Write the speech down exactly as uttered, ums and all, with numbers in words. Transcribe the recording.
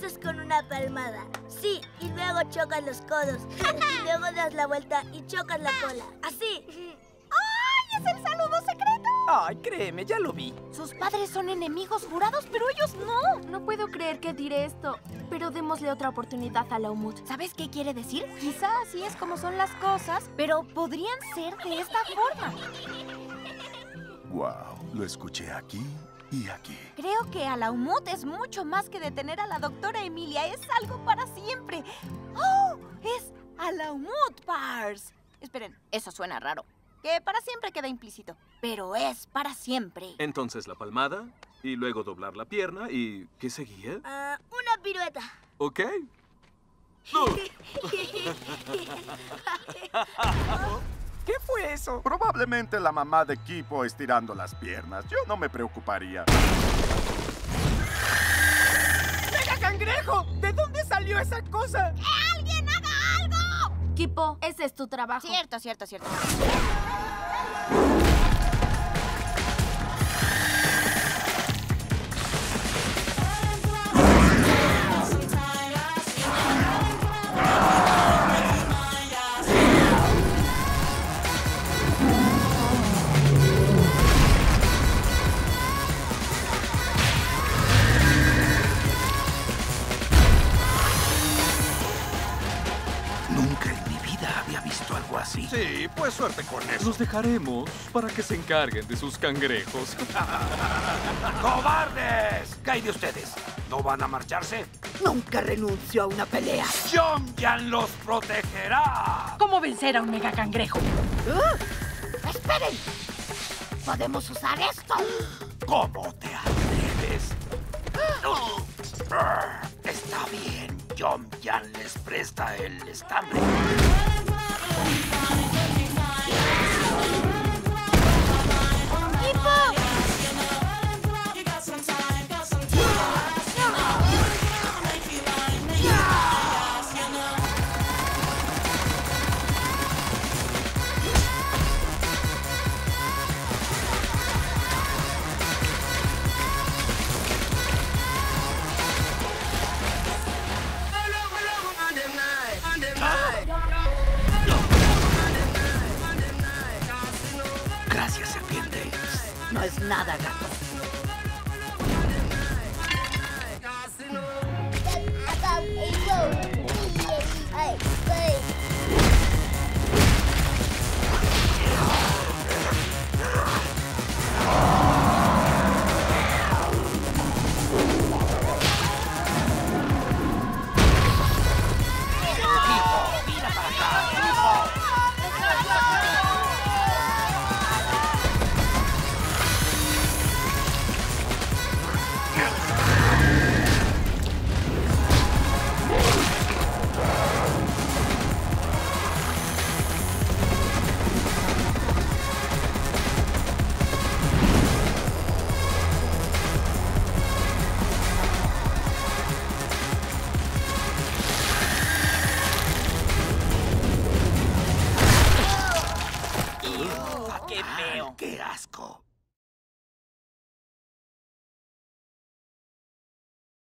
dices con una palmada. Sí, y luego chocas los codos. Y luego das la vuelta y chocas la cola. Así. ¡Ay, es el saludo secreto! Ay, créeme, ya lo vi. Sus padres son enemigos jurados, pero ellos no. No puedo creer que diré esto. Pero démosle otra oportunidad a Aliumut. ¿Sabes qué quiere decir? Quizá así es como son las cosas, pero podrían ser de esta forma. Wow, lo escuché aquí. Y aquí. Creo que Aliumut es mucho más que detener a la doctora Emilia. Es algo para siempre. ¡Oh! Es Aliumut Pars. Esperen, eso suena raro. Que para siempre queda implícito. Pero es para siempre. Entonces la palmada y luego doblar la pierna y... ¿qué seguía? Uh, una pirueta. Ok. ¡No! ¿Qué fue eso? Probablemente la mamá de Kipo estirando las piernas. Yo no me preocuparía. ¡Mega cangrejo! ¿De dónde salió esa cosa? ¡Que alguien haga algo! Kipo, ese es tu trabajo. Cierto, cierto, cierto. Sí, pues suerte con eso. Los dejaremos para que se encarguen de sus cangrejos. ¡Cobardes! ¿Qué hay de ustedes? ¿No van a marcharse? Nunca renuncio a una pelea. ¡Yom-Yan los protegerá! ¿Cómo vencer a un mega cangrejo? ¿Eh? ¡Esperen! ¿Podemos usar esto? ¿Cómo te atreves? ¡Oh! Está bien. Yom-Yan les presta el estambre. No es nada, gato. ¡Qué asco!